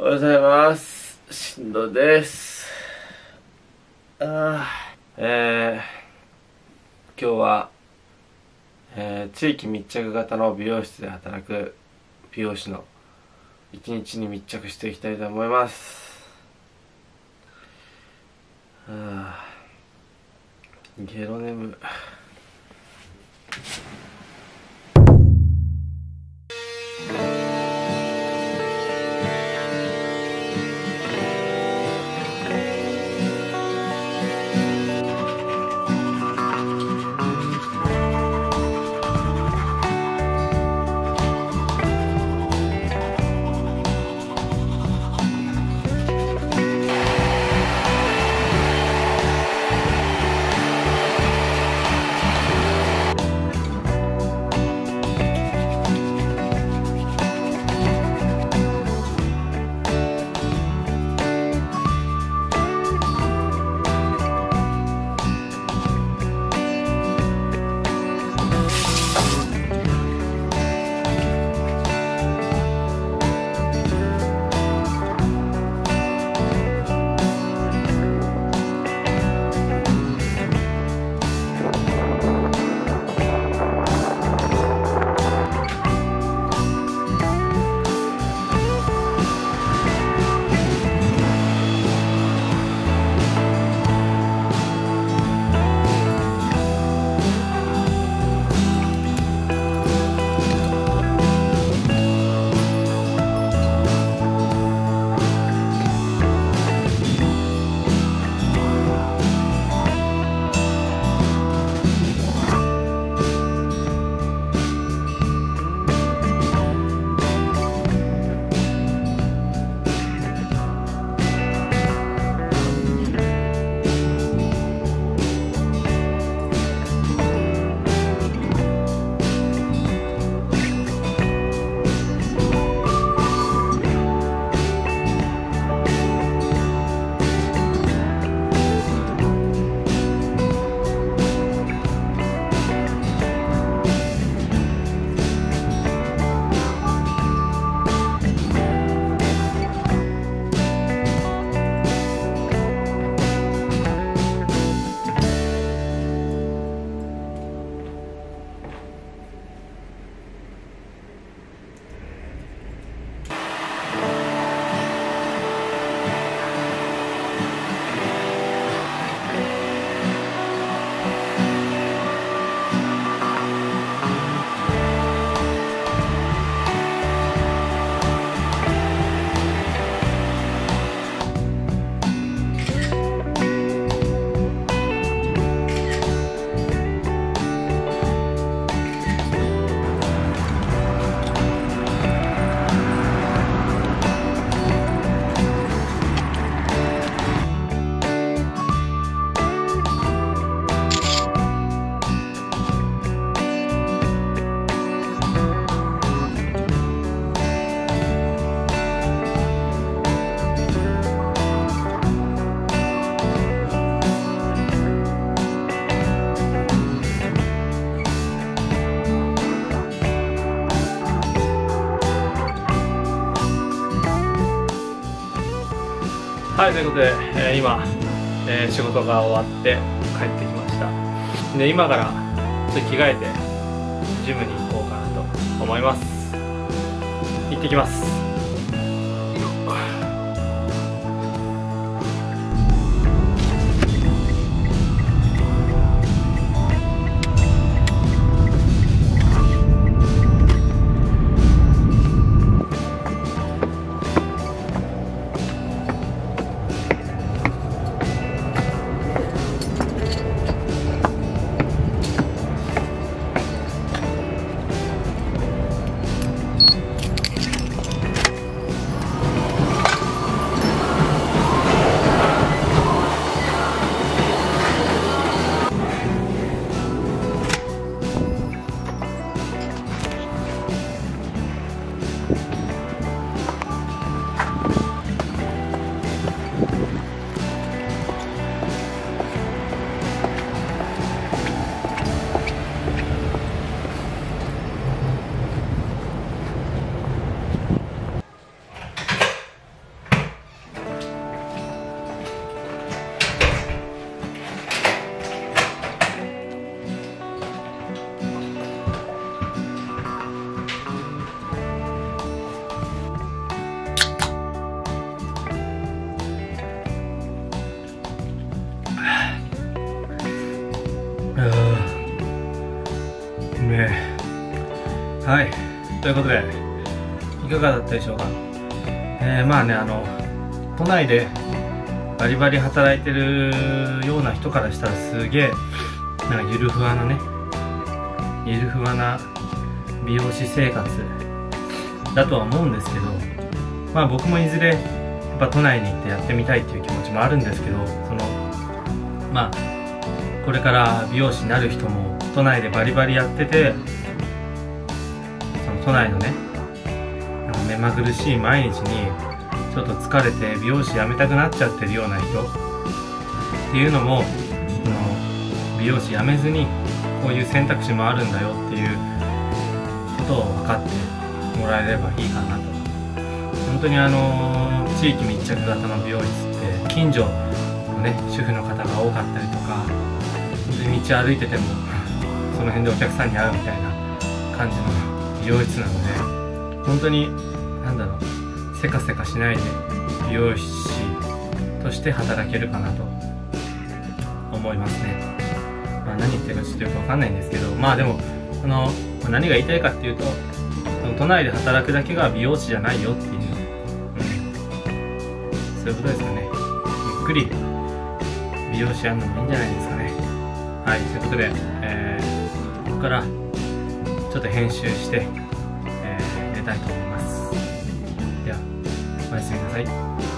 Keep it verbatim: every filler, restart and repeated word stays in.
おはようございます。しんどです。あえー、今日は、えー、地域密着型の美容室で働く美容師の一日に密着していきたいと思います。あゲロネム。はい、ということで、えー、今、えー、仕事が終わって帰ってきました。で、今からちょっと着替えてジムに行こうかなと思います。行ってきます。はい、ということでいかがだったでしょうか。えー、まあね、あの都内でバリバリ働いてるような人からしたらすげえなんかゆるふわなねゆるふわな美容師生活だとは思うんですけど、まあ僕もいずれやっぱ都内に行ってやってみたいっていう気持ちもあるんですけど、そのまあこれから美容師になる人も都内でバリバリやってて、その都内のねなんか目まぐるしい毎日にちょっと疲れて美容師辞めたくなっちゃってるような人っていうのも、その美容師辞めずにこういう選択肢もあるんだよっていうことを分かってもらえればいいかなと。本当にあの地域密着型の美容室って近所のね主婦の方が多かったりとか、道歩いててもその辺でお客さんに会うみたいな感じの美容室なので、本当になんだろう、せかせかしないで美容師として働けるかなと思いますね。まあ、何言ってるかちょっとよくわかんないんですけど、まあでもあの何が言いたいかっていうと、都内で働くだけが美容師じゃないよっていう、うん、そういうことですかね。ゆっくり美容師やるのもいいんじゃないですかね。はい、ということで、えー、ここからちょっと編集して、えー、入れたいと思います。おやすみなさい。